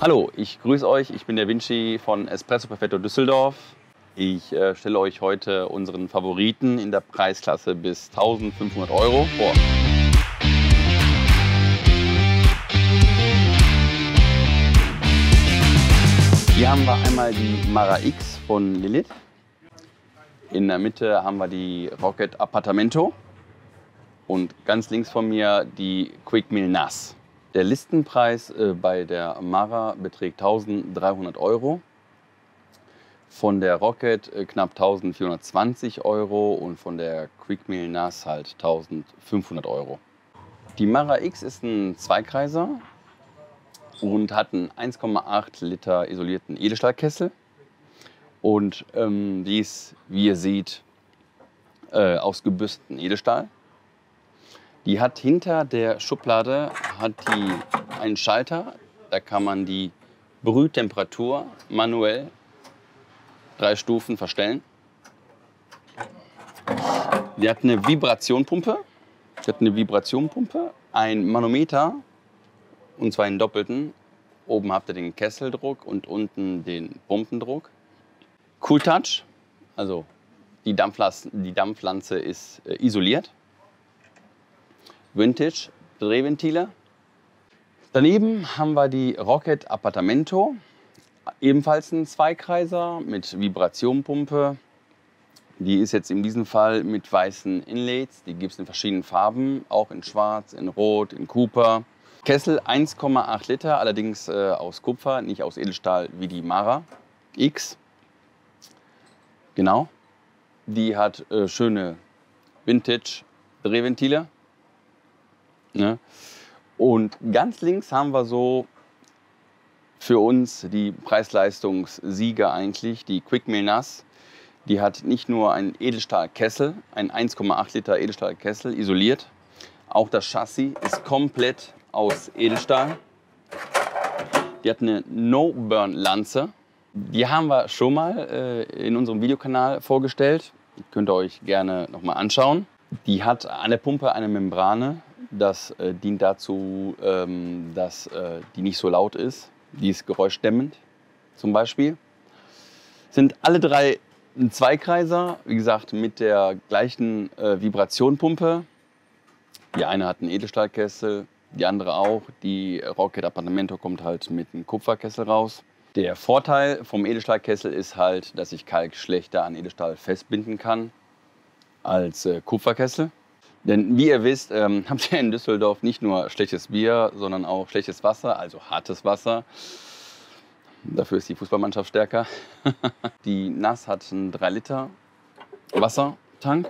Hallo, ich grüße euch. Ich bin der Vinci von Espresso Perfetto Düsseldorf. Ich stelle euch heute unseren Favoriten in der Preisklasse bis 1500 Euro vor. Hier haben wir einmal die Mara X von Lelit. In der Mitte haben wir die Rocket Appartamento. Und ganz links von mir die Quickmill NAZ. Der Listenpreis bei der Mara beträgt 1300 Euro, von der Rocket knapp 1420 Euro und von der Quickmill NAZ halt 1500 Euro. Die Mara X ist ein Zweikreiser und hat einen 1,8 Liter isolierten Edelstahlkessel. Und die ist, wie ihr seht, aus gebürsteten Edelstahl. Die hat hinter der Schublade einen Schalter, da kann man die Brühtemperatur manuell 3 Stufen verstellen. Die hat eine Vibrationpumpe, ein Manometer, und zwar einen doppelten. Oben habt ihr den Kesseldruck und unten den Pumpendruck. Cool Touch, also die Dampfpflanze ist isoliert. Vintage, Drehventile. Daneben haben wir die Rocket Appartamento, ebenfalls ein Zweikreiser mit Vibrationpumpe. Die ist jetzt in diesem Fall mit weißen Inlays, die gibt es in verschiedenen Farben, auch in schwarz, in rot, in Cooper. Kessel 1,8 Liter, allerdings aus Kupfer, nicht aus Edelstahl wie die Mara X. Genau, die hat schöne Vintage Drehventile. Ne? Und ganz links haben wir so für uns die Preis-Leistungs-Sieger eigentlich, die Quickmill NAZ. Die hat nicht nur einen Edelstahlkessel, einen 1,8 Liter Edelstahlkessel isoliert. Auch das Chassis ist komplett aus Edelstahl. Die hat eine No-Burn-Lanze. Die haben wir schon mal in unserem Videokanal vorgestellt. Die könnt ihr euch gerne nochmal anschauen. Die hat an der Pumpe eine Membrane. Das dient dazu, dass die nicht so laut ist. Die ist geräuschdämmend zum Beispiel. Sind alle 3 ein Zweikreiser, wie gesagt, mit der gleichen Vibrationpumpe. Die eine hat einen Edelstahlkessel, die andere auch. Die Rocket Appartamento kommt halt mit einem Kupferkessel raus. Der Vorteil vom Edelstahlkessel ist halt, dass ich Kalk schlechter an Edelstahl festbinden kann als Kupferkessel. Denn wie ihr wisst, habt ihr in Düsseldorf nicht nur schlechtes Bier, sondern auch schlechtes Wasser, also hartes Wasser. Dafür ist die Fußballmannschaft stärker. Die NAZ hat einen 3 Liter Wassertank.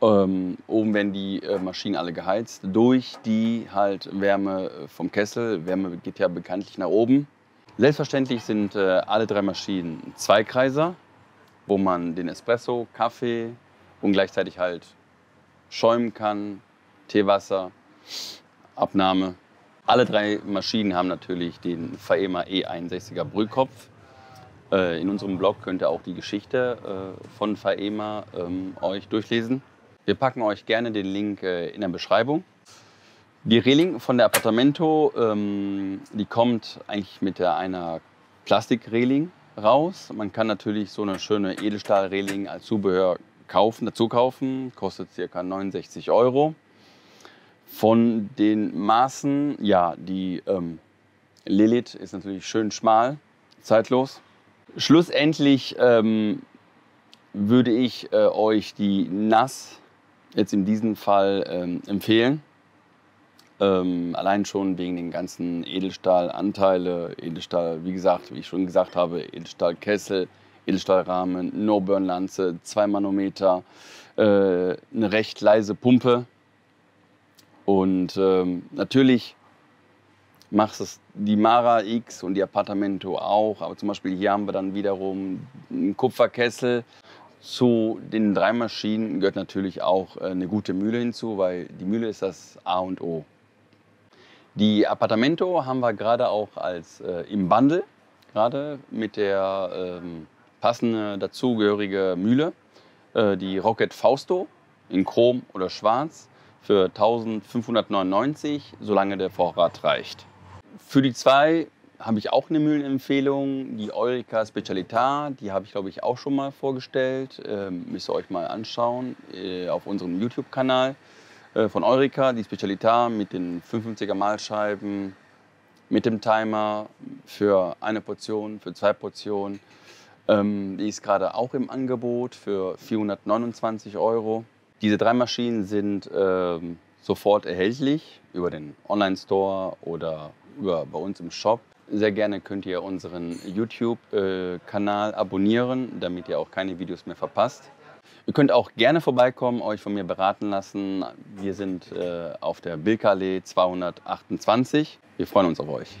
Oben werden die Maschinen alle geheizt durch die halt Wärme vom Kessel. Wärme geht ja bekanntlich nach oben. Selbstverständlich sind alle 3 Maschinen Zweikreiser, wo man den Espresso, Kaffee und gleichzeitig halt schäumen kann, Teewasser, Abnahme. Alle 3 Maschinen haben natürlich den Faema E61er Brühkopf. In unserem Blog könnt ihr auch die Geschichte von Faema euch durchlesen. Wir packen euch gerne den Link in der Beschreibung. Die Reling von der Appartamento, die kommt eigentlich mit einer Plastikreling raus. Man kann natürlich so eine schöne Edelstahlreling als Zubehör dazu kaufen, kostet ca. 69 Euro. Von den Maßen, ja, die Lelit ist natürlich schön schmal, zeitlos. Schlussendlich würde ich euch die NAZ jetzt in diesem Fall empfehlen. Allein schon wegen den ganzen Edelstahlanteile, Edelstahl, wie gesagt, wie ich schon gesagt habe, Edelstahlkessel, Edelstahlrahmen, No-Burn-Lanze, 2 Manometer, eine recht leise Pumpe. Und natürlich macht es die Mara X und die Appartamento auch. Aber zum Beispiel hier haben wir dann wiederum einen Kupferkessel. Zu den 3 Maschinen gehört natürlich auch eine gute Mühle hinzu, weil die Mühle ist das A und O. Die Appartamento haben wir gerade auch als im Bundle, gerade mit der passende dazugehörige Mühle, die Rocket Fausto in Chrom oder Schwarz für 1599, solange der Vorrat reicht. Für die zwei habe ich auch eine Mühlenempfehlung, die Eureka Specialita, die habe ich, glaube ich, auch schon mal vorgestellt. Müsst ihr euch mal anschauen auf unserem YouTube-Kanal von Eureka, die Specialita mit den 55er Mahlscheiben, mit dem Timer für eine Portion, für zwei Portionen. Die ist gerade auch im Angebot für 429 €. Diese drei Maschinen sind sofort erhältlich über den Online-Store oder über bei uns im Shop. Sehr gerne könnt ihr unseren YouTube-Kanal abonnieren, damit ihr auch keine Videos mehr verpasst. Ihr könnt auch gerne vorbeikommen, euch von mir beraten lassen. Wir sind auf der Bilker Allee 228. Wir freuen uns auf euch.